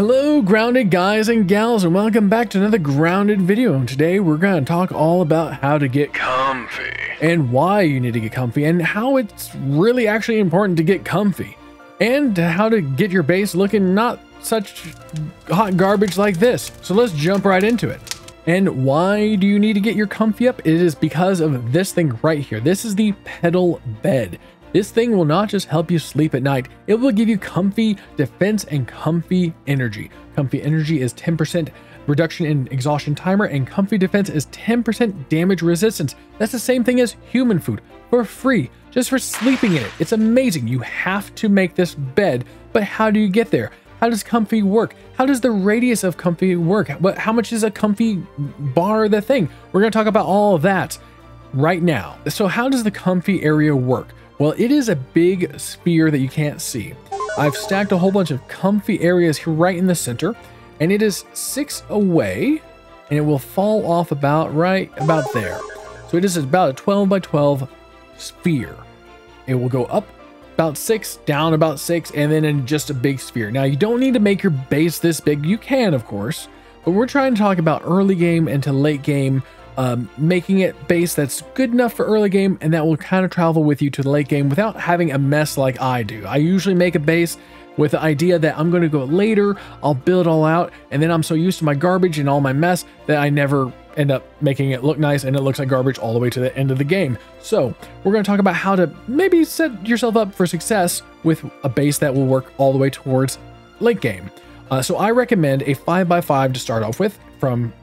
Hello grounded guys and gals, and welcome back to another grounded video. And today we're going to talk all about how to get comfy and why you need to get comfy and how it's really actually important to get comfy and how to get your base looking not such hot garbage like this. So let's jump right into it. And why do you need to get your comfy up? It is because of this thing right here. This is the pedal bed. This thing will not just help you sleep at night, it will give you comfy defense and comfy energy. Comfy energy is 10% reduction in exhaustion timer, and comfy defense is 10% damage resistance. That's the same thing as human food for free, just for sleeping in it. It's amazing. You have to make this bed, but how do you get there? How does comfy work? How does the radius of comfy work? How much is a comfy bar the thing? We're going to talk about all of that right now. So how does the comfy area work? Well, it is a big sphere that you can't see. I've stacked a whole bunch of comfy areas here right in the center, and it is 6 away, and it will fall off about right about there. So it is about a 12 by 12 sphere. It will go up about 6, down about 6, and then in just a big sphere. Now, you don't need to make your base this big. You can, of course, but we're trying to talk about early game into late game, making it base that's good enough for early game and that will kind of travel with you to the late game without having a mess like I do. I usually make a base with the idea that I'm going to go later, I'll build it all out, and then I'm so used to my garbage and all my mess that I never end up making it look nice and it looks like garbage all the way to the end of the game. So we're going to talk about how to maybe set yourself up for success with a base that will work all the way towards late game. So I recommend a 5x5 to start off with.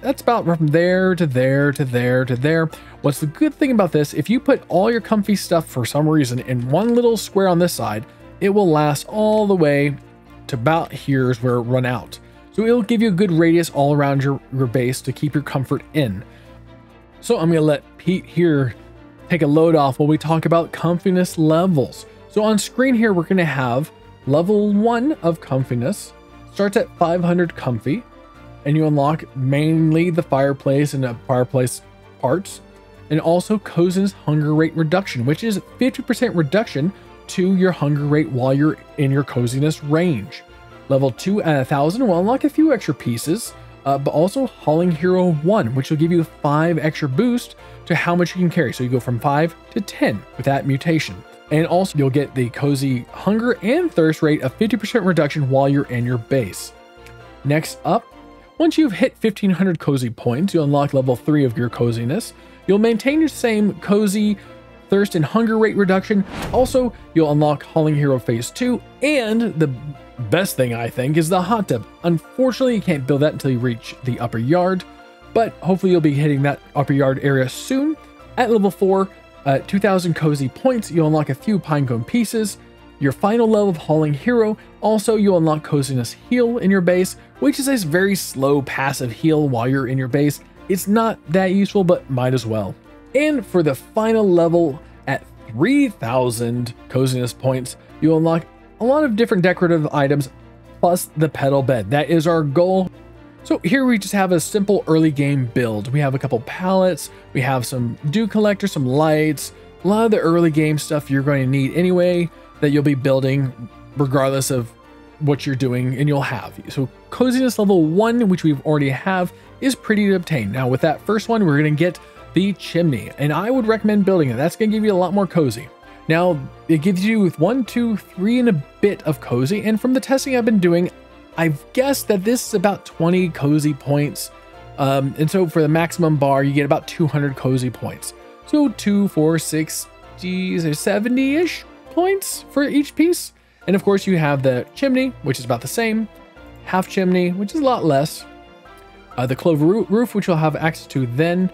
That's about from there to there to there to there. What's the good thing about this? If you put all your comfy stuff for some reason in one little square on this side, it will last all the way to about here's where it run out. So it'll give you a good radius all around your base to keep your comfort in. So I'm going to let Pete here take a load off while we talk about comfiness levels. So on screen here, we're going to have level 1 of comfiness starts at 500 comfy. And you unlock mainly the fireplace and the fireplace parts, and also Kozen's hunger rate reduction, which is 50% reduction to your hunger rate while you're in your coziness range. Level 2 at 1,000 will unlock a few extra pieces, but also Hauling Hero 1, which will give you 5 extra boost to how much you can carry. So you go from 5 to 10 with that mutation. And also you'll get the cozy hunger and thirst rate of 50% reduction while you're in your base. Next up, once you've hit 1500 cozy points, you'll unlock level 3 of your coziness. You'll maintain your same cozy, thirst, and hunger rate reduction. Also, you'll unlock Hauling Hero Phase 2. And the best thing, I think, is the hot tub. Unfortunately, you can't build that until you reach the upper yard, but hopefully you'll be hitting that upper yard area soon. At level 4, 2000 cozy points, you'll unlock a few pinecone pieces. Your final level of Hauling Hero, also you'll unlock Coziness Heal in your base, which is a very slow passive heal while you're in your base. It's not that useful, but might as well. And for the final level at 3000 coziness points, you'll unlock a lot of different decorative items, plus the pedal bed. That is our goal. So here we just have a simple early game build. We have a couple pallets, we have some dew collectors, some lights, a lot of the early game stuff you're going to need anyway, that you'll be building regardless of what you're doing, and you'll have. So coziness level 1, which we've already have, is pretty to obtain. Now with that first one, we're going to get the chimney, and I would recommend building it. That's going to give you a lot more cozy. Now it gives you with 1, 2, 3 and a bit of cozy. And from the testing I've been doing, I've guessed that this is about 20 cozy points. And so for the maximum bar, you get about 200 cozy points. So 2, 4, 6, 70 ish points for each piece. And of course you have the chimney, which is about the same, half chimney, which is a lot less, the clover roof, which you'll have access to then,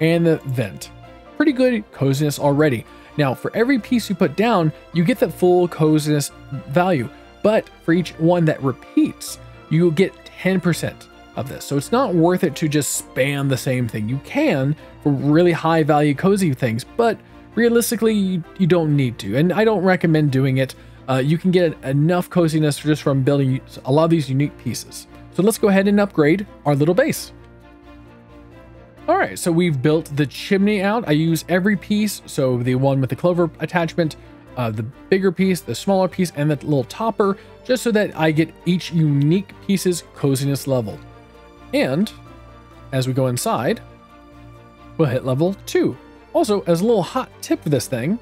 and the vent. Pretty good coziness already. Now for every piece you put down, you get the full coziness value, but for each one that repeats, you get 10% of this. So it's not worth it to just spam the same thing. You can for really high value cozy things, but realistically, you don't need to, and I don't recommend doing it. You can get enough coziness just from building a lot of these unique pieces. So let's go ahead and upgrade our little base. All right, so we've built the chimney out. I use every piece, so the one with the clover attachment, the bigger piece, the smaller piece, and the little topper, just so that I get each unique piece's coziness level. And as we go inside, we'll hit level 2. Also, as a little hot tip for this thing,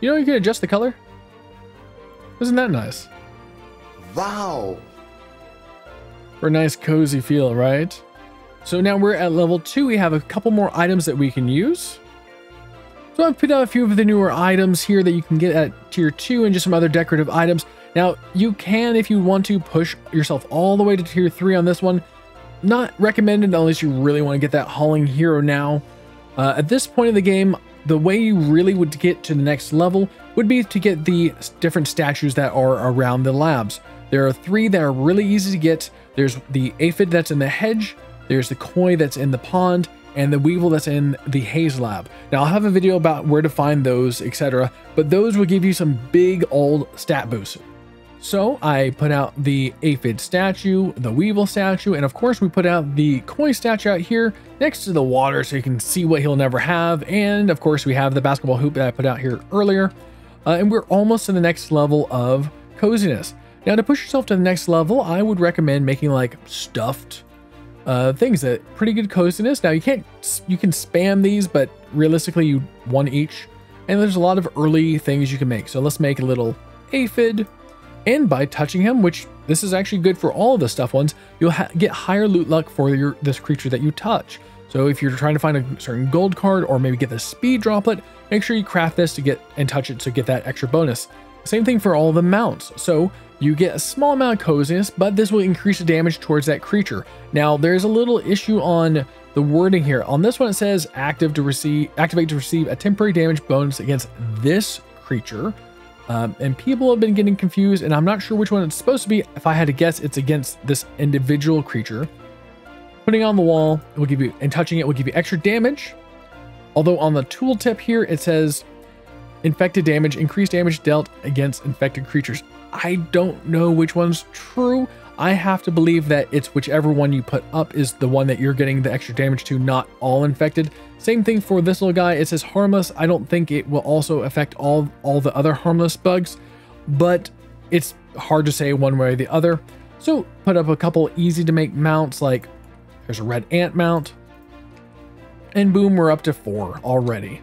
you know you can adjust the color? Isn't that nice? Wow! For a nice cozy feel, right? So now we're at level 2. We have a couple more items that we can use. So I've put out a few of the newer items here that you can get at tier 2 and just some other decorative items. Now, you can, if you want to, push yourself all the way to tier 3 on this one. Not recommended unless you really want to get that hauling hero now. At this point in the game, the way you really would get to the next level would be to get the different statues that are around the labs. There are 3 that are really easy to get. There's the aphid that's in the hedge, there's the koi that's in the pond, and the weevil that's in the haze lab. Now I'll have a video about where to find those, etc., but those will give you some big old stat boosts. So I put out the aphid statue, the weevil statue, and of course we put out the koi statue out here next to the water so you can see what he'll never have. And of course we have the basketball hoop that I put out here earlier. And we're almost to the next level of coziness. Now to push yourself to the next level, I would recommend making like stuffed things that pretty good coziness. Now you can spam these, but realistically you 1 each. And there's a lot of early things you can make. So let's make a little aphid. And by touching him, which this is actually good for all of the stuffed ones, you'll get higher loot luck for this creature that you touch. So if you're trying to find a certain gold card or maybe get the speed droplet, make sure you craft this to get and touch it to get that extra bonus. Same thing for all the mounts. So you get a small amount of coziness, but this will increase the damage towards that creature. Now there's a little issue on the wording here. On this one it says activate to receive a temporary damage bonus against this creature. And people have been getting confused, and I'm not sure which one it's supposed to be. If I had to guess, it's against this individual creature. Putting on the wall will give you, and touching it will give you extra damage. Although on the tooltip here, it says infected damage, increased damage dealt against infected creatures. I don't know which one's true. I have to believe that it's whichever one you put up is the one that you're getting the extra damage to, not all infected. Same thing for this little guy. It says harmless. I don't think it will also affect all the other harmless bugs, but it's hard to say one way or the other. So put up a couple easy to make mounts, like there's a red ant mount, and boom, we're up to 4 already.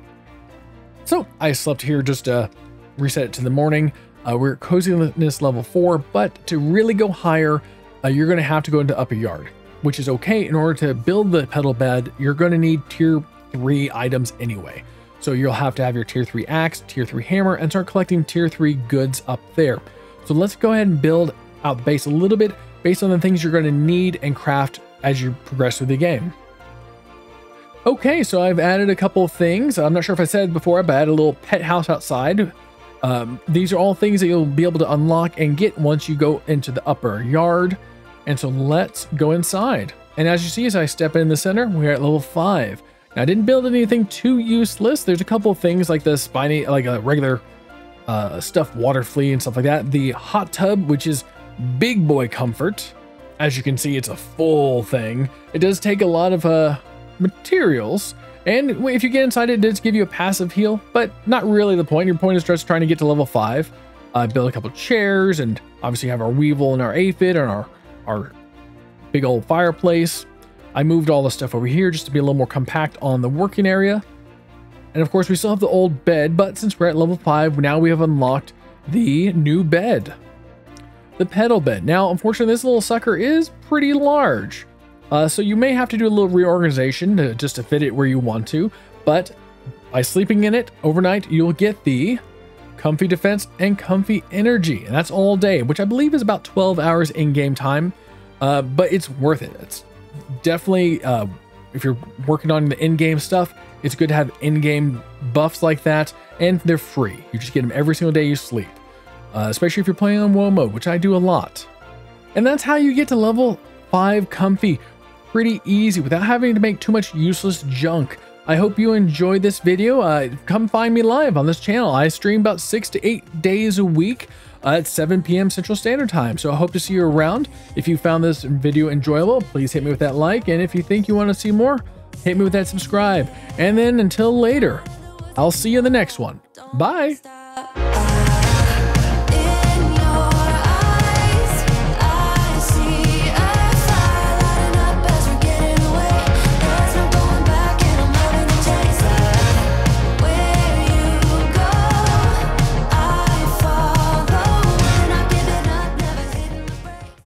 So I slept here just to reset it to the morning. We're at coziness level 4, but to really go higher, you're going to have to go into upper yard, which is okay. In order to build the petal bed, you're going to need tier 3 items anyway. So you'll have to have your tier 3 axe, tier 3 hammer, and start collecting tier 3 goods up there. So let's go ahead and build out the base a little bit based on the things you're going to need and craft as you progress through the game. Okay, so I've added a couple of things. I'm not sure if I said before, but I had a little pet house outside. These are all things that you'll be able to unlock and get once you go into the upper yard. And so let's go inside. And as you see, as I step in the center, we're at level 5. Now I didn't build anything too useless. There's a couple of things like the spiny, like a regular stuffed water flea and stuff like that. The hot tub, which is big boy comfort. As you can see, it's a full thing. It does take a lot of materials. And if you get inside, it does give you a passive heal, but not really the point. Your point is just trying to get to level 5, build a couple chairs, and obviously have our weevil and our aphid and our big old fireplace. I moved all the stuff over here just to be a little more compact on the working area. And of course, we still have the old bed, but since we're at level 5, now we have unlocked the new bed, the petal bed. Now, unfortunately, this little sucker is pretty large. So you may have to do a little reorganization just to fit it where you want to, but by sleeping in it overnight, you'll get the comfy defense and comfy energy. And that's all day, which I believe is about 12 hours in game time, but it's worth it. It's definitely, if you're working on the in-game stuff, it's good to have in-game buffs like that, and they're free. You just get them every single day you sleep, especially if you're playing on WoW mode, which I do a lot. And that's how you get to level 5 comfy. Pretty easy without having to make too much useless junk. I hope you enjoyed this video. Come find me live on this channel. I stream about 6 to 8 days a week at 7 p.m. Central Standard Time. So I hope to see you around. If you found this video enjoyable, please hit me with that like. And if you think you want to see more, hit me with that subscribe. And then until later, I'll see you in the next one. Bye.